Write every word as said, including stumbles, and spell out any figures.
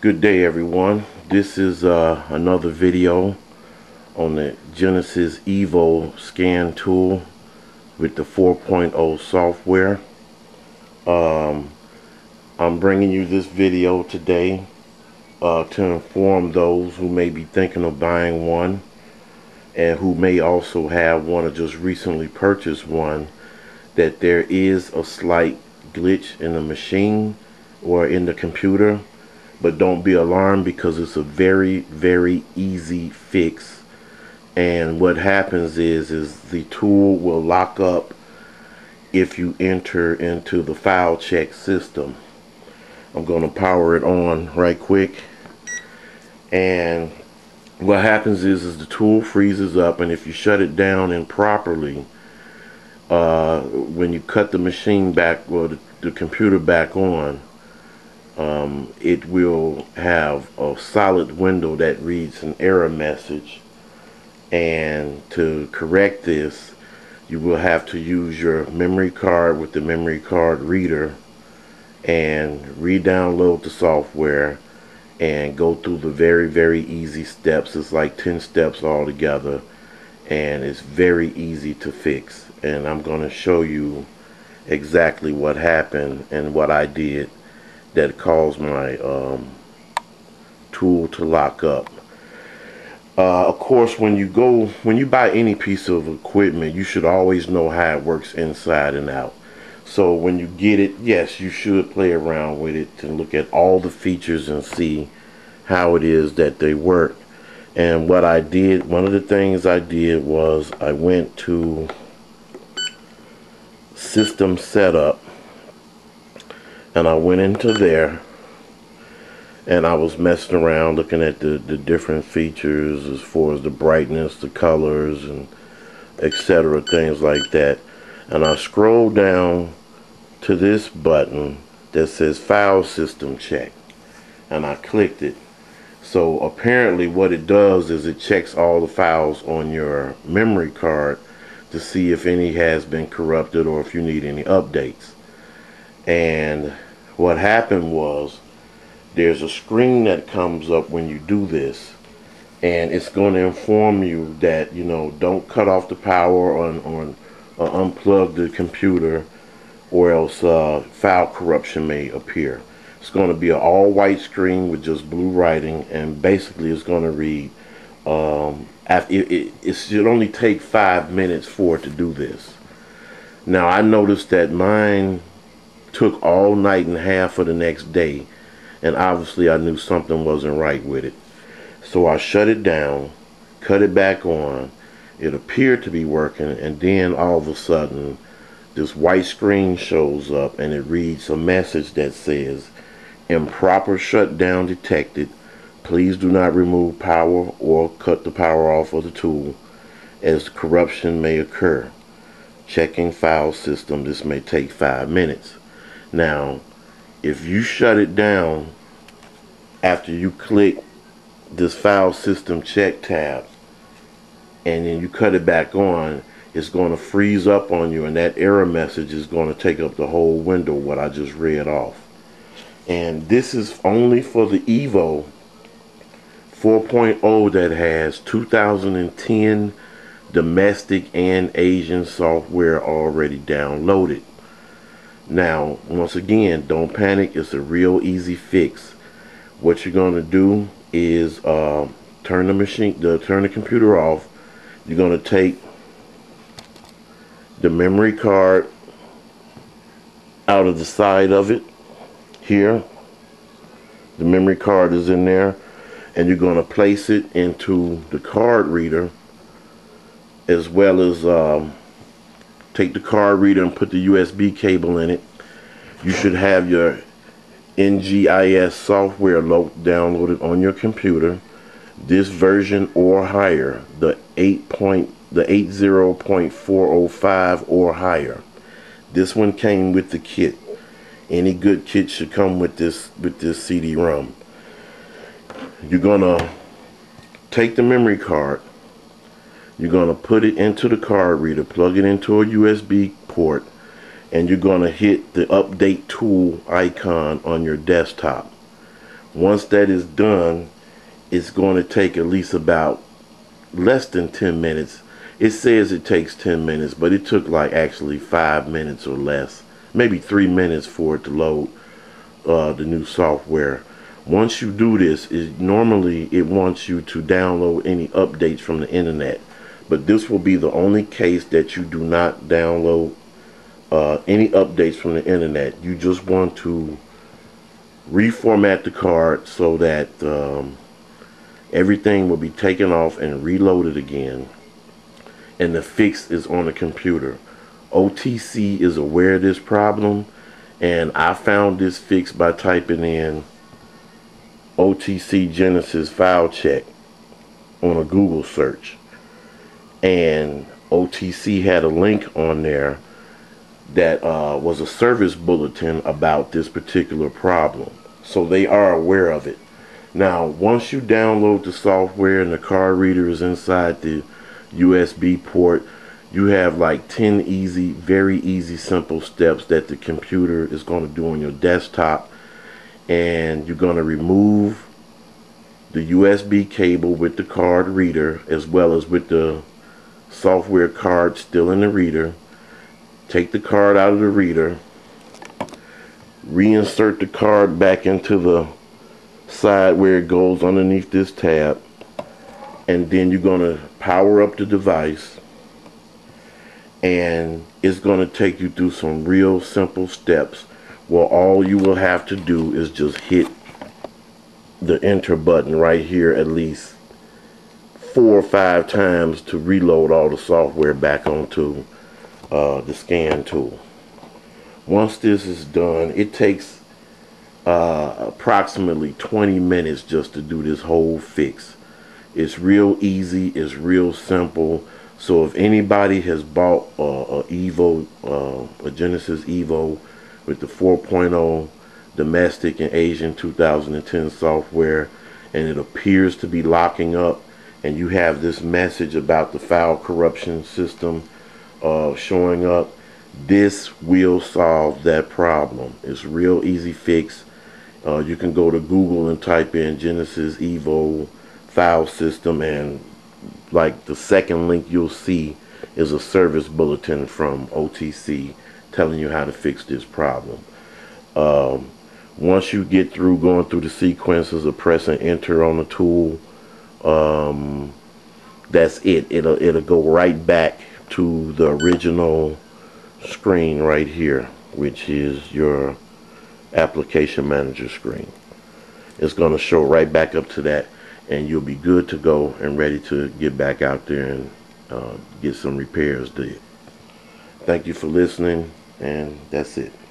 Good day, everyone. This is uh, another video on the Genisys Evo scan tool with the four point oh software. Um, I'm bringing you this video today uh, to inform those who may be thinking of buying one and who may also have one or just recently purchased one, that there is a slight glitch in the machine or in the computer. But don't be alarmed, because it's a very, very easy fix. And what happens is, is the tool will lock up if you enter into the file check system. I'm going to power it on right quick. And what happens is, is the tool freezes up, and if you shut it down improperly, uh, when you cut the machine back, or the, the computer back on, Um, it will have a solid window that reads an error message. And to correct this, you will have to use your memory card with the memory card reader and re-download the software and go through the very, very easy steps. It's like ten steps altogether, and it's very easy to fix. And I'm going to show you exactly what happened and what I did that caused my um, tool to lock up. Uh, of course, when you go, when you buy any piece of equipment, you should always know how it works inside and out. So when you get it, yes, you should play around with it to look at all the features and see how it is that they work. And what I did, one of the things I did was I went to System Setup. And I went into there, and I was messing around looking at the, the different features as far as the brightness, the colors, and et cetera, things like that. And I scrolled down to this button that says File System Check, and I clicked it. So apparently what it does is it checks all the files on your memory card to see if any has been corrupted or if you need any updates. And what happened was, there's a screen that comes up when you do this, and it's going to inform you that, you know, don't cut off the power or, or uh, unplug the computer, or else uh, file corruption may appear. It's going to be an all-white screen with just blue writing, and basically it's going to read, um, after, it, it, it should only take five minutes for it to do this. Now, I noticed that mine took all night and half of the next day, and obviously I knew something wasn't right with it. So I shut it down, cut it back on. It appeared to be working, and then all of a sudden this white screen shows up, and it reads a message that says, "Improper shutdown detected. Please do not remove power or cut the power off of the tool, as corruption may occur. Checking file system. This may take five minutes." Now, if you shut it down after you click this File System Check tab, and then you cut it back on, it's going to freeze up on you, and that error message is going to take up the whole window, what I just read off. And this is only for the Evo four point oh that has two thousand ten domestic and Asian software already downloaded. Now, once again, don't panic. It's a real easy fix. What you're going to do is uh, turn the machine, the, turn the computer off. You're going to take the memory card out of the side of it here. The memory card is in there, and you're going to place it into the card reader, as well as um, take the card reader and put the U S B cable in it. You should have your N G I S software downloaded on your computer, this version or higher, the eight point the eighty point four oh five or higher. This one came with the kit. Any good kit should come with this with this C D ROM. You're gonna take the memory card. You're going to put it into the card reader, plug it into a U S B port, and you're going to hit the update tool icon on your desktop. Once that is done, it's going to take at least about less than ten minutes. It says it takes ten minutes, but it took like actually five minutes or less, maybe three minutes for it to load uh, the new software. Once you do this, is normally it wants you to download any updates from the internet, but this will be the only case that you do not download uh, any updates from the internet. You just want to reformat the card so that um, everything will be taken off and reloaded again, and the fix is on the computer. O T C is aware of this problem, and I found this fix by typing in O T C Genisys file check on a Google search, and O T C had a link on there that uh, was a service bulletin about this particular problem, so they are aware of it. Now, once you download the software and the card reader is inside the U S B port, you have like ten easy, very easy, simple steps that the computer is going to do on your desktop. And you're going to remove the U S B cable with the card reader, as well as with the software card still in the reader. Take the card out of the reader, reinsert the card back into the side where it goes underneath this tab, and then you're going to power up the device, and it's going to take you through some real simple steps. Well, all you will have to do is just hit the enter button right here at least four or five times to reload all the software back onto uh, the scan tool. Once this is done, it takes uh, approximately twenty minutes just to do this whole fix. It's real easy, it's real simple. So if anybody has bought uh, a Evo, uh, a Genisys Evo with the four point oh domestic and Asian two thousand ten software, and it appears to be locking up, and you have this message about the file corruption system uh, showing up, this will solve that problem. It's a real easy fix. Uh, you can go to Google and type in Genisys Evo file system, and like the second link you'll see is a service bulletin from O T C telling you how to fix this problem. Um, once you get through going through the sequences of pressing enter on the tool, um, that's it. It'll, it'll go right back to the original screen right here, which is your application manager screen. It's going to show right back up to that, and you'll be good to go and ready to get back out there and uh, get some repairs done. Thank you for listening, and that's it.